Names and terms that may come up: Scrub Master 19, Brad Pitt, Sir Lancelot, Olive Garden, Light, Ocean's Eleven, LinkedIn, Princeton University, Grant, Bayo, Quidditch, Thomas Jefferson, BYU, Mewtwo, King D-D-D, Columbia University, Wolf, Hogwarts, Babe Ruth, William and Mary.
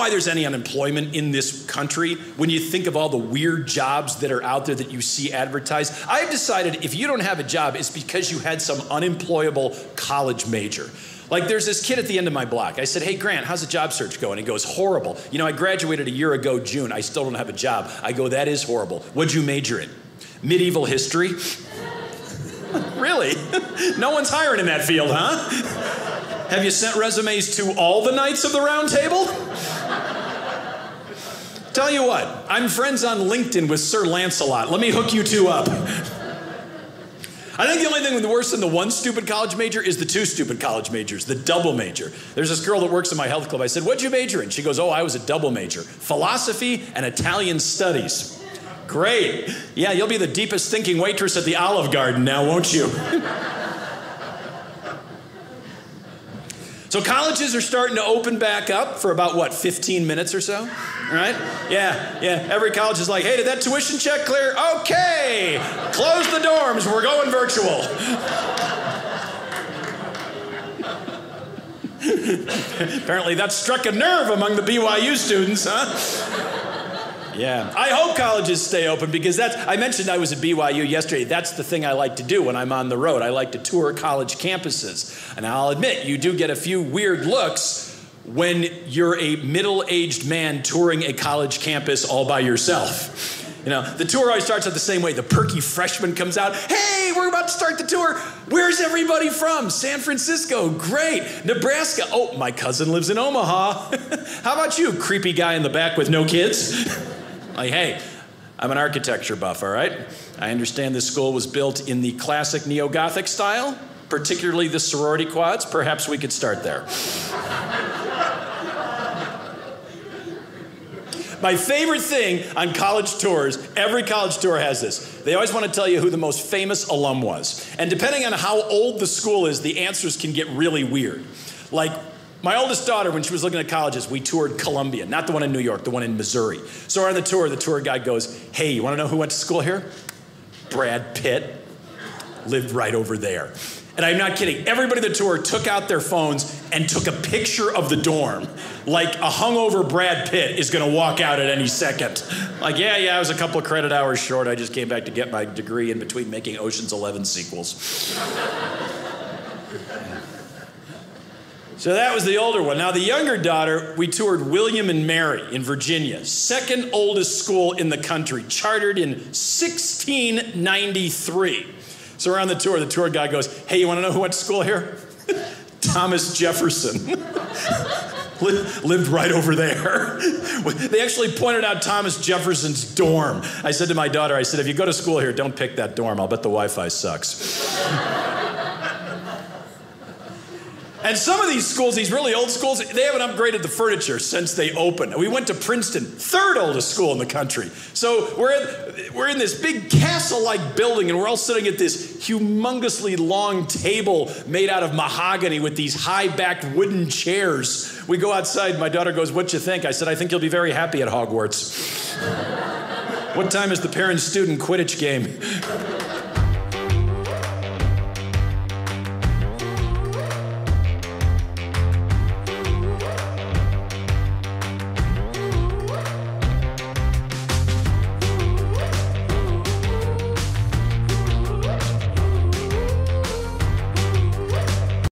why there's any unemployment in this country when you think of all the weird jobs that are out there that you see advertised. I've decided if you don't have a job, it's because you had some unemployable college major. Like there's this kid at the end of my block. I said, hey, Grant, how's the job search going? He goes, horrible. You know, I graduated a year ago, June. I still don't have a job. I go, that is horrible. What'd you major in? Medieval history? Really? No one's hiring in that field, huh? Have you sent resumes to all the knights of the round table? Tell you what, I'm friends on LinkedIn with Sir Lancelot. Let me hook you two up. I think the only thing worse than the one stupid college major is the two stupid college majors, the double major. There's this girl that works in my health club. I said, what'd you major in? She goes, oh, I was a double major, philosophy and Italian studies. Great. Yeah, you'll be the deepest thinking waitress at the Olive Garden now, won't you? So colleges are starting to open back up for about, what, 15 minutes or so, right? Yeah, every college is like, hey, did that tuition check clear? Okay, close the dorms, we're going virtual. Apparently that struck a nerve among the BYU students, huh? Yeah, I hope colleges stay open because that's, I mentioned I was at BYU yesterday. That's the thing I like to do when I'm on the road. I like to tour college campuses. And I'll admit, you do get a few weird looks when you're a middle-aged man touring a college campus all by yourself. You know, the tour always starts out the same way. The perky freshman comes out. Hey, we're about to start the tour. Where's everybody from? San Francisco. Great. Nebraska. Oh, my cousin lives in Omaha. How about you, creepy guy in the back with no kids? Like, hey, I'm an architecture buff, all right? I understand this school was built in the classic neo-Gothic style, particularly the sorority quads. Perhaps we could start there. My favorite thing on college tours, every college tour has this. They always want to tell you who the most famous alum was. And depending on how old the school is, the answers can get really weird. Like, my oldest daughter, when she was looking at colleges, we toured Columbia, not the one in New York, the one in Missouri. So on the tour guide goes, hey, you want to know who went to school here? Brad Pitt lived right over there. And I'm not kidding. Everybody on the tour took out their phones and took a picture of the dorm. Like a hungover Brad Pitt is going to walk out at any second. Like, yeah, I was a couple of credit hours short. I just came back to get my degree in between making Ocean's 11 sequels. So that was the older one. Now the younger daughter, we toured William and Mary in Virginia, second oldest school in the country, chartered in 1693. So we're on the tour guide goes, hey, you wanna know who went to school here? Thomas Jefferson. Lived right over there. They actually pointed out Thomas Jefferson's dorm. I said to my daughter, I said, if you go to school here, don't pick that dorm. I'll bet the Wi-Fi sucks. And some of these schools, these really old schools, they haven't upgraded the furniture since they opened. We went to Princeton, third oldest school in the country. So we're in this big castle-like building, and we're all sitting at this humongously long table made out of mahogany with these high-backed wooden chairs. We go outside, my daughter goes, what you think? I said, I think you'll be very happy at Hogwarts. What time is the parent-student Quidditch game?